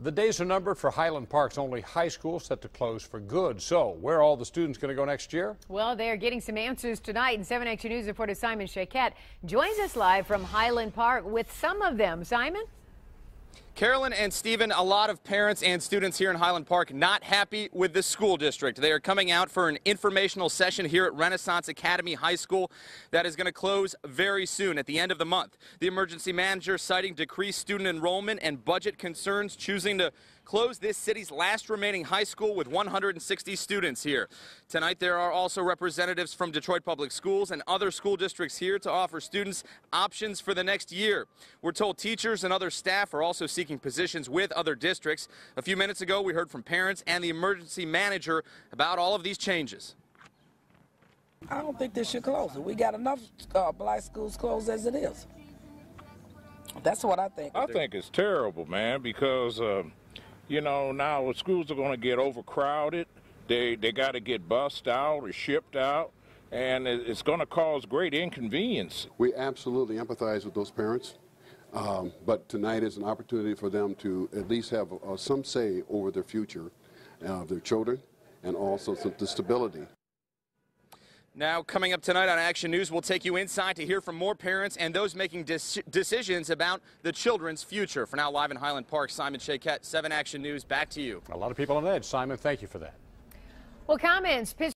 The days are numbered for Highland Park's only high school set to close for good. So, where are all the students going to go next year? Well, they are getting some answers tonight. And 7 Action News reporter Simon Shaykhet joins us live from Highland Park with some of them. Simon? Carolyn and Stephen, a lot of parents and students here in Highland Park not happy with the school district. They are coming out for an informational session here at Renaissance Academy High School that is going to close very soon at the end of the month. The emergency manager citing decreased student enrollment and budget concerns, choosing to close this city's last remaining high school with 160 students here. Tonight there are also representatives from Detroit Public Schools and other school districts here to offer students options for the next year. We're told teachers and other staff are also seeking positions with other districts. A few minutes ago we heard from parents and the emergency manager about all of these changes. I don't think this should close. We got enough black schools closed as it is. That's what I think. I think it's terrible, man, because you know, now schools are going to get overcrowded. They got to get bussed out or shipped out, and it's going to cause great inconvenience. We absolutely empathize with those parents, but tonight is an opportunity for them to at least have some say over their future of their children and also the stability. Now, coming up tonight on Action News, we'll take you inside to hear from more parents and those making decisions about the children's future. For now, live in Highland Park, Simon Shaykhet, 7 Action News, back to you. A lot of people on edge. Simon, thank you for that. Well, comments.